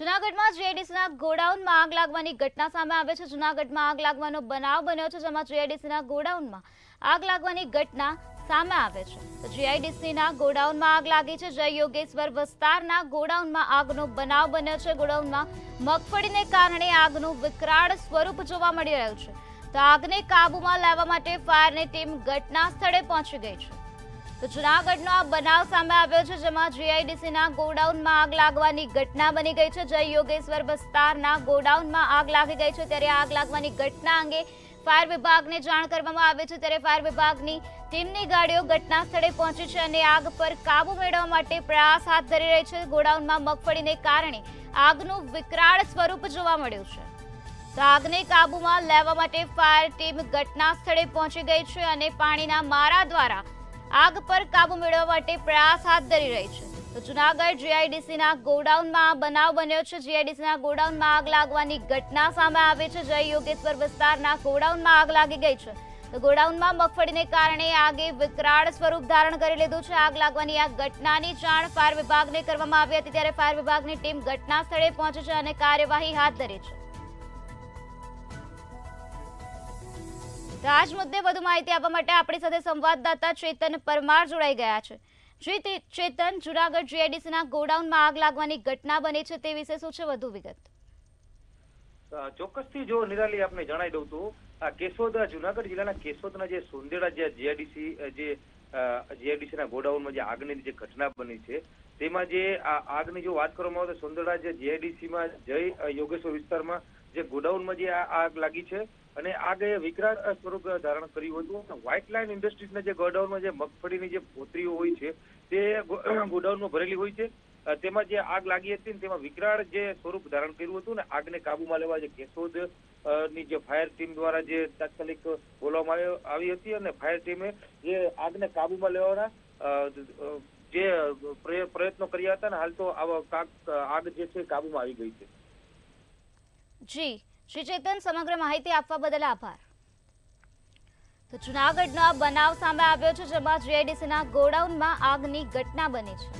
જૂનાગઢમાં જીઆઈડીસીના ગોડાઉનમાં આગ લાગવાની ઘટના સામે આવે છે। જૂનાગઢમાં આગ લાગવાનો બનાવ બન્યો છે, જેમાં જીઆઈડીસીના ગોડાઉનમાં આગ લાગવાની ઘટના સામે આવે છે। તો જીઆઈડીસીના ગોડાઉનમાં આગ લાગી છે। જય યોગેશ્વર વિસ્તારના ગોડાઉનમાં આગનો બનાવ બન્યો છે। ગોડાઉનમાં મગફળીને કારણે આગનું વિકરાળ સ્વરૂપ જોવા મળી રહ્યું છે। તો આગને કાબૂમાં લાવવા માટે ફાયરની ટીમ ઘટના સ્થળે પહોંચી ગઈ છે। तो जूनागढ़ नो आ बनाव सामे आव्यो छे, जेमां जीआईडीसी ना गोडाउन में आग लागवानी घटना बनी गई है। जय योगेश्वर विस्तारना गोडाउन में आग लागी गई है, त्यारे आग लागवानी घटना अंगे फायर विभाग ने जाण करवामां आवी छे। त्यारे फायर विभाग की टीम की गाड़ियों घटना स्थले पहुंची है और आग पर काबू मेळववा माटे प्रयास हाथ धरी रही है। गोडाउन में मगफड़ी ने कारण आगनु विकराल स्वरूप जोवा मळ्युं छे। तो आगने काबूमां लेवा माटे फायर टीम घटना स्थले पहुंची गई है और पाणीना मारा द्वारा आग पर काबू मेळववा माटे प्रयास हाथ धरी रही है। तो जूनागढ़ जीआईडीसीना गोडाउनमां बनाव बन्यो छे। जीआईडीसीना गोडाउनमां आग लागवानी घटना सामे आवी छे। जय योगेश्वर विस्तारना गोडाउनमां आग लागी गई है। तो गोडाउनमां मगफळीने कारणे आगे विकराळ स्वरूप धारण करी लीधुं छे। आग लागवानी आ घटनानी जाण फायर विभागने करवामां आवी हती, त्यारे फायर विभागनी टीम घटना स्थळे पहोंची छे अने कार्यवाही हाथ धरी छे। आज मुद्दे वधु माहिती आपवा माटे आपणी साथे संवाददाता चेतन परमार जोड़ाई गया छे। जी चेतन, जूनागढ़ जीआईडीसी ना गोडाउन में आग लागवानी घटना बनी छे ते विषे शुं छे वधु विगत? चोक्कसथी जो निराली आपने जणावी दऊं तो केसोद जूनागढ़ जिल्लाना केसोदना जे सुंदेड़ा जे जीआईडीसी ना गोडाउन में जे आगनी जे घटना बनी छे तेमां जे आगनी जो वात करवामां आवे तो सुंदेड़ा जे जीआईडीसी में जय योगेश्वर विस्तारमां जे गोडाउन में जे आग लागी छे अने आगे विकराल स्वरूप धारण कर्युं हतुं। व्हाइट लाइन इंडस्ट्रीज जे गोडाउन में मगफळीनी जे पोतरीओ होय छे ते गोडाउन में भरेली होय छे, तेमां जे आग लागी हती तेमां विकराल जे स्वरूप धारण कर्युं हतुं। आगने काबूमां लेवा जे केसोद नी जे फायर टीम द्वारा जे तात्कालिक बोलाववामां आवी हती अने फायर टीमे जे आगने काबूमां लेवाना जे प्रयत्नो कर्या हता। हाल तो आग जे छे काबूमां आवी गई छे। जी श्री चेतन, समग्र माहिती आपवा बदल आभार। तो जूनागढ़ बनाव सामे आव्यो छे, जेमां जीआईडीसी ना गोडाउन में आगनी घटना बनी है।